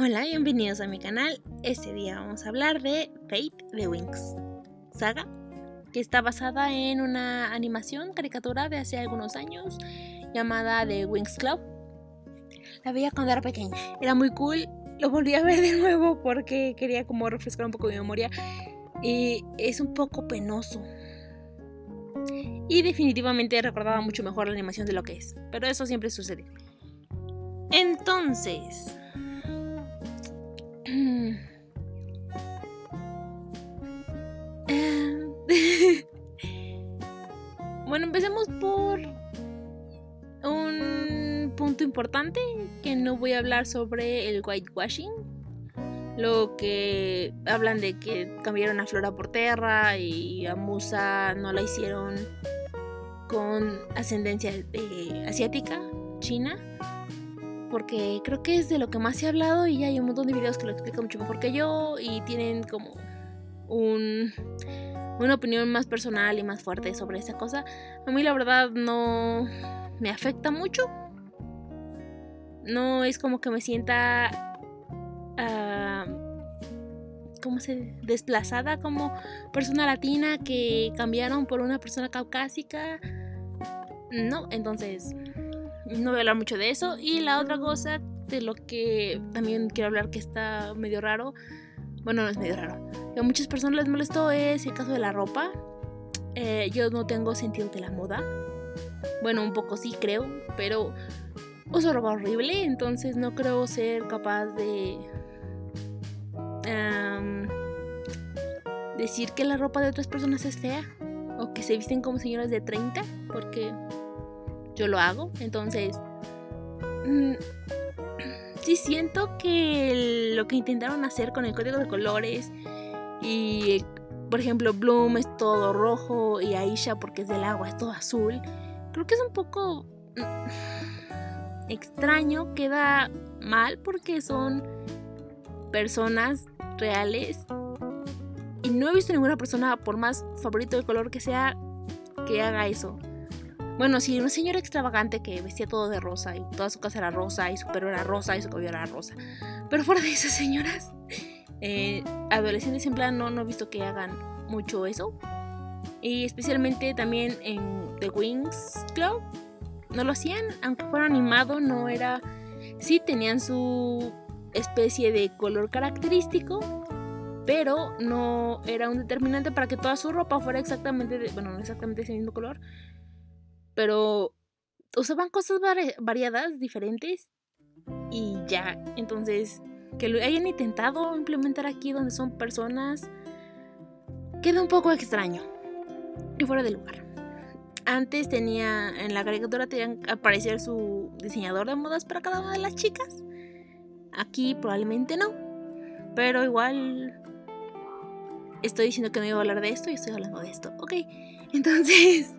Hola, bienvenidos a mi canal. Este día vamos a hablar de Fate The Winx Saga, que está basada en una animación caricatura de hace algunos años llamada The Winx Club. La veía cuando era pequeña, era muy cool. Lo volví a ver de nuevo porque quería como refrescar un poco mi memoria y es un poco penoso. Y definitivamente recordaba mucho mejor la animación de lo que es, pero eso siempre sucede. Entonces, bueno, empecemos por un punto importante, que no voy a hablar sobre el whitewashing, lo que hablan de que cambiaron a Flora por Terra y a Musa no la hicieron con ascendencia asiática, china, porque creo que es de lo que más he hablado y hay un montón de videos que lo explican mucho mejor que yo y tienen como una opinión más personal y más fuerte sobre esa cosa. A mí la verdad no me afecta mucho. No es como que me sienta desplazada como persona latina que cambiaron por una persona caucásica. No, entonces no voy a hablar mucho de eso. Y la otra cosa de lo que también quiero hablar que está medio raro, bueno, no es medio raro, que a muchas personas les molestó, es el caso de la ropa. Yo no tengo sentido de la moda. Bueno, un poco sí creo, pero uso ropa horrible, entonces no creo ser capaz de decir que la ropa de otras personas es fea o que se visten como señoras de 30, porque yo lo hago. Entonces sí siento que lo que intentaron hacer con el código de colores y, por ejemplo, Bloom es todo rojo y Aisha, porque es del agua, es todo azul. Creo que es un poco extraño, queda mal porque son personas reales y no he visto ninguna persona, por más favorito de color que sea, que haga eso. Bueno, sí, una señora extravagante que vestía todo de rosa y toda su casa era rosa y su pelo era rosa y su cabello era rosa. Pero fuera de esas señoras, adolescentes en plan, no he visto que hagan mucho eso. Y especialmente también en The Winx Club no lo hacían, aunque fuera animado, no era... Sí tenían su especie de color característico, pero no era un determinante para que toda su ropa fuera exactamente... Bueno, no exactamente ese mismo color, pero usaban cosas variadas, diferentes y ya. Entonces, que lo hayan intentado implementar aquí donde son personas, queda un poco extraño y fuera de lugar. Antes en la caricatura tenían que aparecer su diseñador de modas para cada una de las chicas. Aquí probablemente no, pero igual estoy diciendo que no iba a hablar de esto y estoy hablando de esto. Ok, entonces...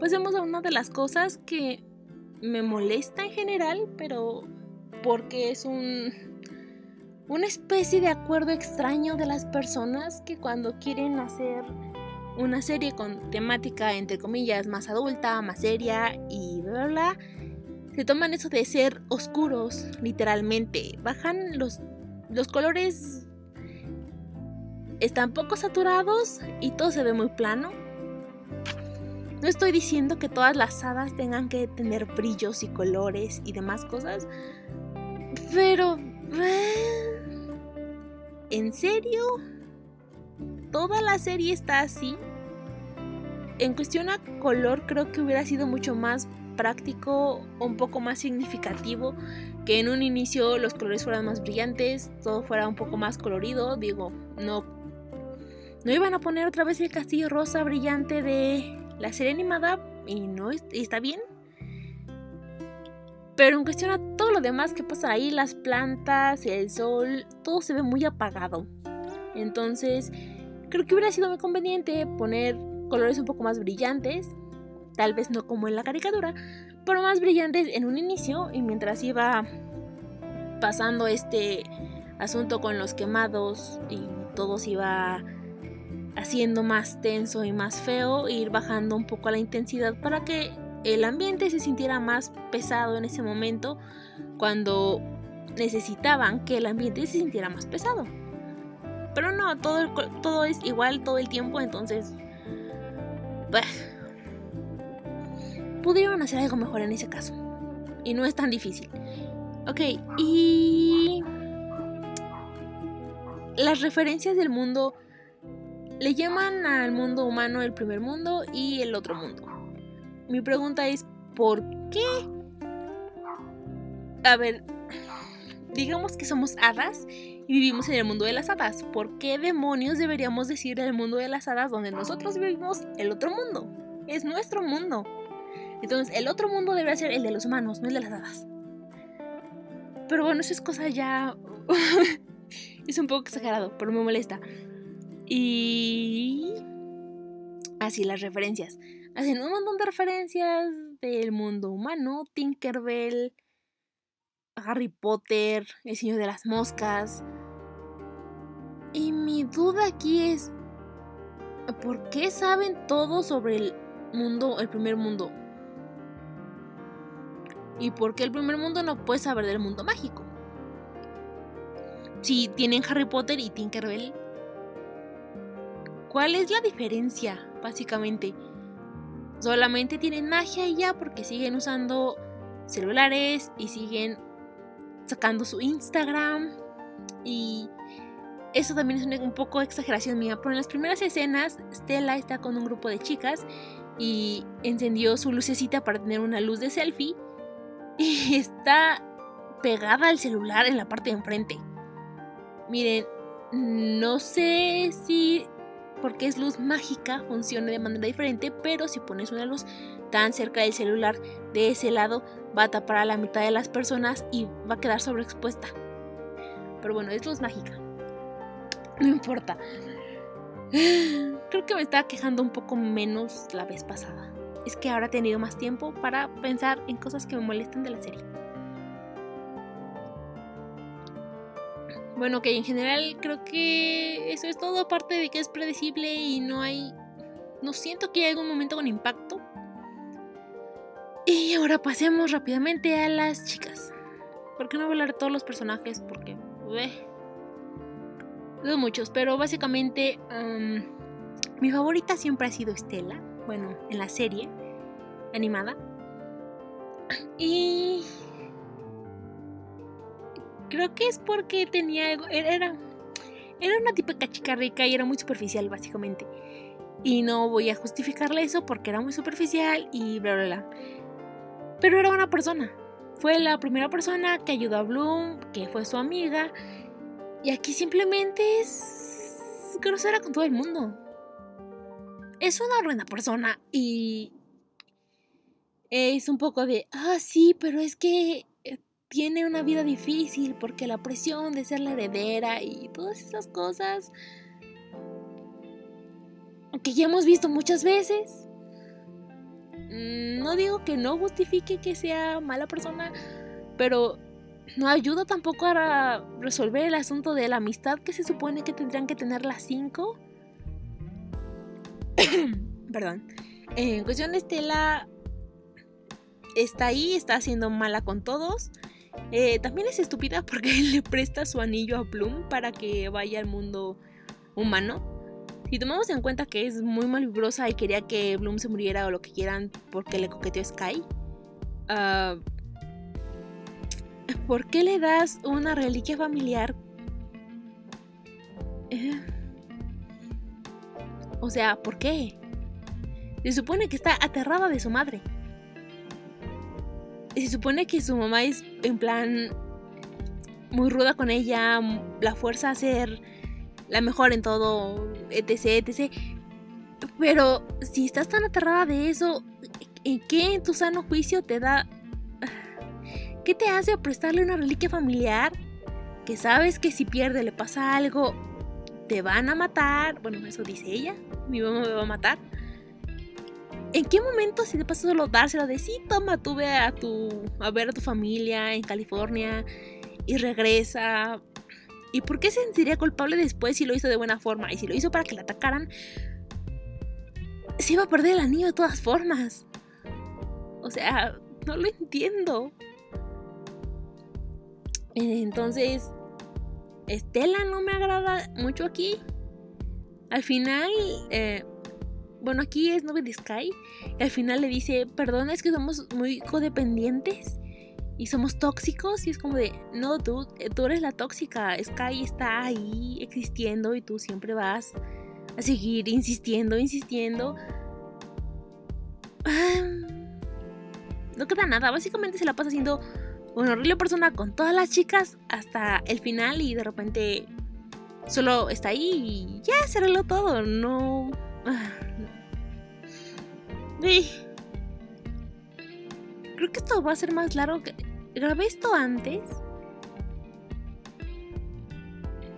pasemos a una de las cosas que me molesta en general, pero porque es una especie de acuerdo extraño de las personas que cuando quieren hacer una serie con temática, entre comillas, más adulta, más seria y bla bla, se toman eso de ser oscuros, literalmente. Bajan los colores, están poco saturados y todo se ve muy plano. No estoy diciendo que todas las hadas tengan que tener brillos y colores y demás cosas, pero... ¿en serio? ¿Toda la serie está así? En cuestión a color, creo que hubiera sido mucho más práctico, un poco más significativo, que en un inicio los colores fueran más brillantes, todo fuera un poco más colorido. Digo, no iban a poner otra vez el castillo rosa brillante de... la serie animada y no está bien, pero en cuestión a todo lo demás que pasa ahí, las plantas, el sol, todo se ve muy apagado. Entonces creo que hubiera sido muy conveniente poner colores un poco más brillantes, tal vez no como en la caricatura, pero más brillantes en un inicio, y mientras iba pasando este asunto con los quemados y todo se iba haciendo más tenso y más feo, e ir bajando un poco la intensidad para que el ambiente se sintiera más pesado en ese momento, cuando necesitaban que el ambiente se sintiera más pesado. Pero no, todo es igual todo el tiempo, entonces... Bah. Pudieron hacer algo mejor en ese caso. Y no es tan difícil. Ok, y... las referencias del mundo... le llaman al mundo humano el primer mundo y el otro mundo. Mi pregunta es, ¿por qué? A ver, digamos que somos hadas y vivimos en el mundo de las hadas. ¿Por qué demonios deberíamos decir el mundo de las hadas donde nosotros vivimos el otro mundo? Es nuestro mundo. Entonces, el otro mundo debería ser el de los humanos, no el de las hadas. Pero bueno, eso es cosa ya... es un poco exagerado, pero me molesta. Y así las referencias. Hacen un montón de referencias del mundo humano. Tinkerbell, Harry Potter, El Señor de las Moscas. Y mi duda aquí es, ¿por qué saben todo sobre el mundo, el primer mundo? ¿Y por qué el primer mundo no puede saber del mundo mágico? Si tienen Harry Potter y Tinkerbell, ¿cuál es la diferencia, básicamente? Solamente tienen magia y ya, porque siguen usando celulares y siguen sacando su Instagram. Y eso también es un poco exageración mía. Pero en las primeras escenas, Stella está con un grupo de chicas y encendió su lucecita para tener una luz de selfie. Y está pegada al celular en la parte de enfrente. Miren, no sé si... porque es luz mágica, funciona de manera diferente, pero si pones una luz tan cerca del celular, de ese lado, va a tapar a la mitad de las personas y va a quedar sobreexpuesta. Pero bueno, es luz mágica. No importa. Creo que me estaba quejando un poco menos la vez pasada. Es que ahora he tenido más tiempo para pensar en cosas que me molestan de la serie. Bueno, ok, en general creo que eso es todo, aparte de que es predecible y no hay... no siento que haya algún momento con impacto. Y ahora pasemos rápidamente a las chicas. ¿Por qué no voy a hablar de todos los personajes? Porque... no muchos, pero básicamente... mi favorita siempre ha sido Stella, bueno, en la serie animada. Y... creo que es porque tenía algo... Era una típica chica rica y era muy superficial, básicamente. Y no voy a justificarle eso porque era muy superficial y bla, bla, bla. Pero era una persona. Fue la primera persona que ayudó a Bloom, que fue su amiga. Y aquí simplemente es grosera con todo el mundo. Es una buena persona y... es un poco de... ah, sí, pero es que... tiene una vida difícil porque la presión de ser la heredera y todas esas cosas que ya hemos visto muchas veces. No digo que no justifique que sea mala persona, pero no ayuda tampoco a resolver el asunto de la amistad que se supone que tendrían que tener las 5. Perdón. En cuestión de Stella, está ahí, está siendo mala con todos. También es estúpida porque él le presta su anillo a Bloom para que vaya al mundo humano. Si tomamos en cuenta que es muy malvibrosa y quería que Bloom se muriera o lo que quieran porque le coqueteó a Sky, ¿por qué le das una reliquia familiar? O sea, ¿por qué? Se supone que está aterrada de su madre. Se supone que su mamá es en plan muy ruda con ella, la fuerza a ser la mejor en todo, etc, etc. Pero si estás tan aterrada de eso, ¿en qué en tu sano juicio te da? ¿Qué te hace prestarle una reliquia familiar que sabes que si pierde, le pasa algo, te van a matar? Bueno, eso dice ella, mi mamá me va a matar. ¿En qué momento si te pasa solo dárselo de sí, toma, tú ve a ver a tu familia en California y regresa? ¿Y por qué se sentiría culpable después si lo hizo de buena forma? Y si lo hizo para que la atacaran, se iba a perder el anillo de todas formas. O sea, no lo entiendo. Entonces, Stella no me agrada mucho aquí. Al final, bueno, aquí es novia de Sky. Y al final le dice, perdón, es que somos muy codependientes y somos tóxicos. Y es como de, no, tú eres la tóxica. Sky está ahí existiendo y tú siempre vas a seguir insistiendo. No queda nada. Básicamente se la pasa siendo una horrible persona con todas las chicas hasta el final y de repente solo está ahí y ya se arregló todo. No. Creo que esto va a ser más largo. Grabé esto antes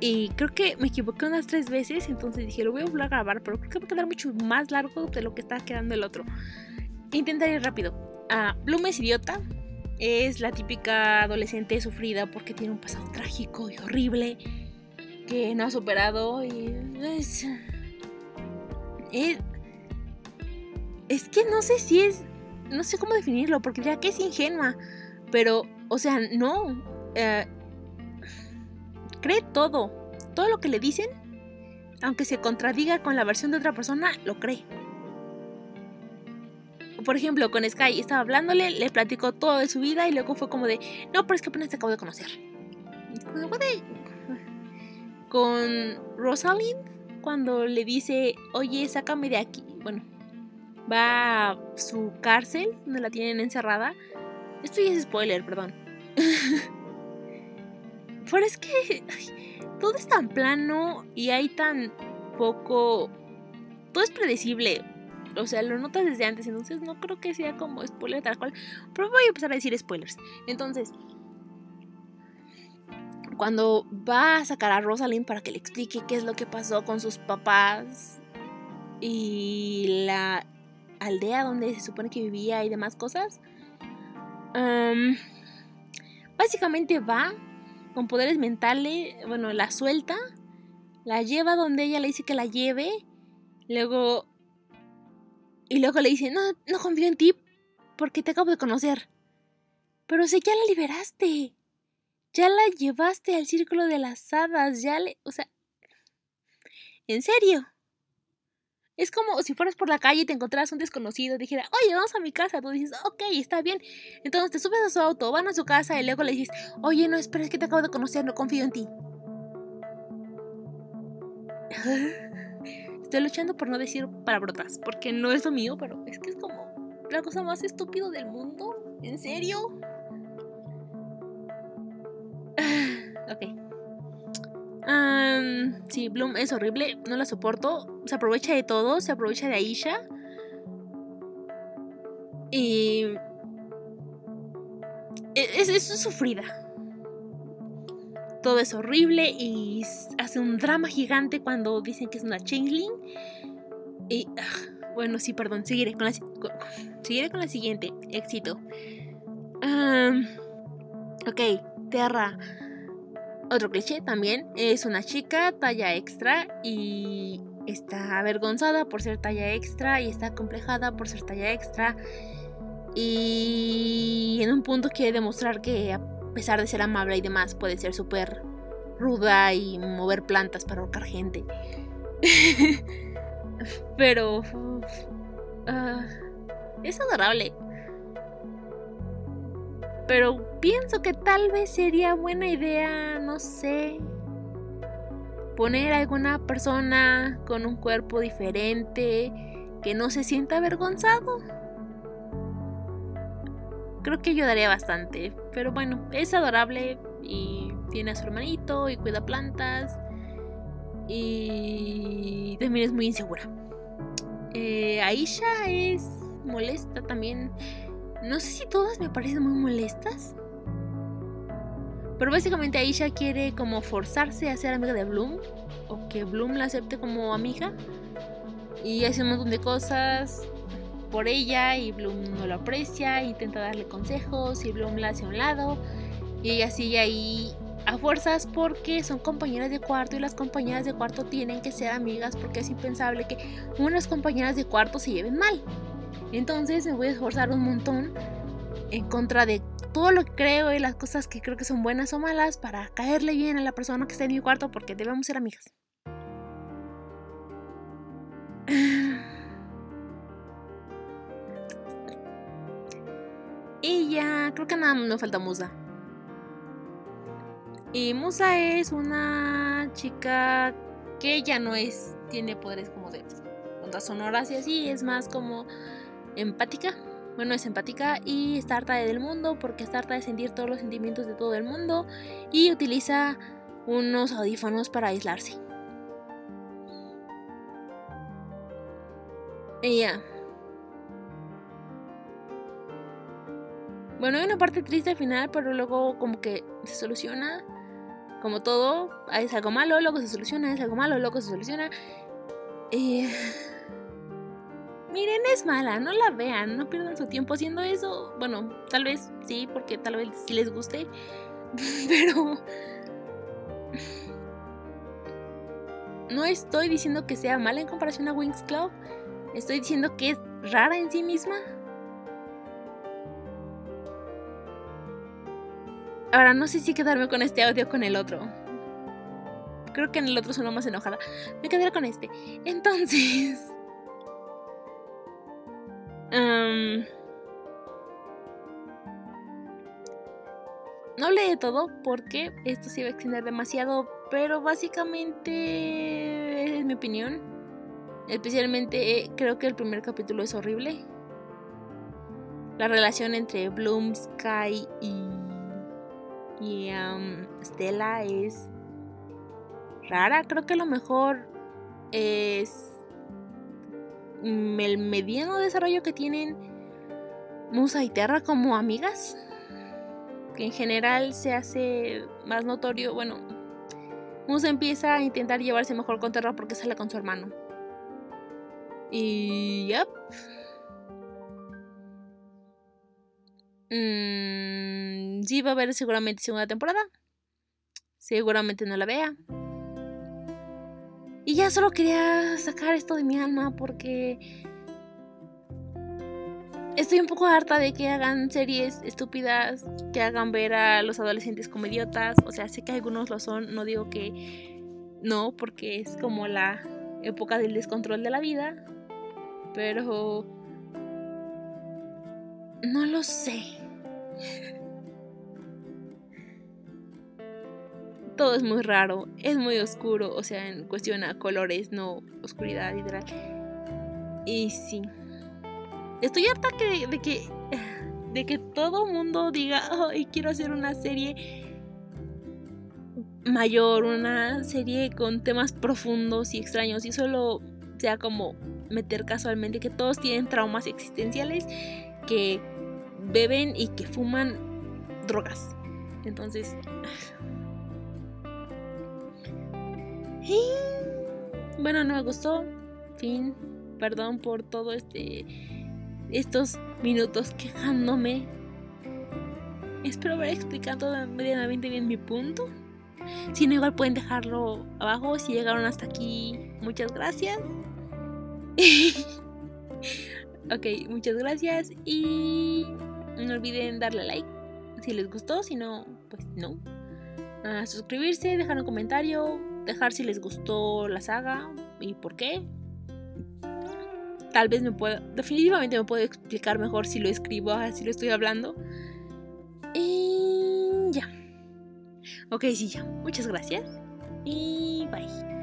y creo que me equivoqué unas 3 veces. Entonces dije, lo voy a volver a grabar, pero creo que va a quedar mucho más largo de lo que está quedando el otro. Intentaré ir rápido. Bloom es idiota. Es la típica adolescente sufrida porque tiene un pasado trágico y horrible que no ha superado. Y es que no sé si es... No sé cómo definirlo, porque ya que es ingenua. Pero, o sea, no. Cree todo. Todo lo que le dicen, aunque se contradiga con la versión de otra persona, lo cree. Por ejemplo, con Sky estaba hablándole, le platicó todo de su vida y luego fue como de, no, pero es que apenas te acabo de conocer. Con Rosalind, cuando le dice, oye, sácame de aquí, bueno, va a su cárcel, donde la tienen encerrada. Esto ya es spoiler, perdón. Pero es que ay, todo es tan plano y hay tan poco, todo es predecible. O sea, lo notas desde antes, entonces no creo que sea como spoiler tal cual, pero voy a empezar a decir spoilers. Entonces, cuando va a sacar a Rosalind para que le explique qué es lo que pasó con sus papás y la aldea donde se supone que vivía y demás cosas, básicamente va con poderes mentales, bueno, la suelta, la lleva donde ella le dice que la lleve, luego le dice, no confío en ti porque te acabo de conocer. Pero sé, ya la liberaste. Ya la llevaste al círculo de las hadas. O sea, ¿en serio? Es como si fueras por la calle y te encontraras un desconocido y dijera, oye, vamos a mi casa. Tú dices, ok, está bien. Entonces te subes a su auto, van a su casa y luego le dices, oye, no, espera, es que te acabo de conocer, no confío en ti. Estoy luchando por no decir palabrotas, porque no es lo mío, pero es que es como la cosa más estúpida del mundo. ¿En serio? Ok. Sí, Bloom es horrible, no la soporto. Se aprovecha de todo, se aprovecha de Aisha. Y... es sufrida. Todo es horrible y hace un drama gigante cuando dicen que es una changeling. Y, bueno, sí, perdón, seguiré con la siguiente. Éxito. Ok, Terra. Otro cliché también. Es una chica talla extra y está avergonzada por ser talla extra y está acomplejada por ser talla extra. Y en un punto quiere demostrar que... a pesar de ser amable y demás, puede ser súper ruda y mover plantas para ahorcar gente. Pero es adorable. Pero pienso que tal vez sería buena idea, no sé, poner a alguna persona con un cuerpo diferente que no se sienta avergonzado. Creo que ayudaría bastante. Pero bueno, es adorable y tiene a su hermanito y cuida plantas y también es muy insegura. Aisha es molesta también. No sé si todas me parecen muy molestas, pero básicamente Aisha quiere como forzarse a ser amiga de Bloom o que Bloom la acepte como amiga y hace un montón de cosas por ella y Bloom no lo aprecia, intenta darle consejos y Bloom la hace a un lado y ella sigue ahí a fuerzas porque son compañeras de cuarto y las compañeras de cuarto tienen que ser amigas porque es impensable que unas compañeras de cuarto se lleven mal. Entonces me voy a esforzar un montón en contra de todo lo que creo y las cosas que creo que son buenas o malas para caerle bien a la persona que está en mi cuarto, porque debemos ser amigas. Y ya, creo que nada, me falta Musa. Y Musa es una chica que ya no es, tiene poderes como de ondas sonoras y así, es más como empática. Bueno, es empática y está harta del mundo porque está harta de sentir todos los sentimientos de todo el mundo y utiliza unos audífonos para aislarse. Y ya. Bueno, hay una parte triste al final, pero luego como que se soluciona. Como todo, es algo malo, luego se soluciona, es algo malo, luego se soluciona. Y... miren, es mala, no la vean, no pierdan su tiempo haciendo eso. Bueno, tal vez sí, porque tal vez sí les guste, pero no estoy diciendo que sea mala en comparación a Winx Club. Estoy diciendo que es rara en sí misma. Ahora, no sé si quedarme con este audio o con el otro. Creo que en el otro suena más enojada. Me quedaré con este. Entonces... no hablé de todo porque esto se iba a extender demasiado, pero básicamente es mi opinión. Especialmente creo que el primer capítulo es horrible. La relación entre Bloom, Sky y Stella es rara. Creo que lo mejor es el mediano desarrollo que tienen Musa y Terra como amigas, que en general se hace más notorio. Bueno, Musa empieza a intentar llevarse mejor con Terra porque sale con su hermano. Y... yep. Sí va a haber seguramente segunda temporada. Seguramente no la vea. Y ya solo quería sacar esto de mi alma porque estoy un poco harta de que hagan series estúpidas, que hagan ver a los adolescentes como idiotas. O sea, sé que algunos lo son, no digo que no, porque es como la época del descontrol de la vida, pero no lo sé. Todo es muy raro, es muy oscuro, o sea, en cuestión a colores, no oscuridad, literal. Y sí, estoy harta de que todo mundo diga, ay, quiero hacer una serie mayor, una serie con temas profundos y extraños, y solo sea como meter casualmente que todos tienen traumas existenciales, que beben y que fuman drogas. Entonces... bueno, no me gustó. Fin. Perdón por todo estos minutos quejándome. Espero haber explicado medianamente bien mi punto. Si no, igual pueden dejarlo abajo. Si llegaron hasta aquí, muchas gracias. Ok, muchas gracias. Y no olviden darle like si les gustó. Si no, pues no. Suscribirse, dejar un comentario, dejar si les gustó la saga y por qué. Tal vez definitivamente me puedo explicar mejor si lo escribo, si lo estoy hablando. Y ya. Ok, sí, ya. Muchas gracias. Y bye.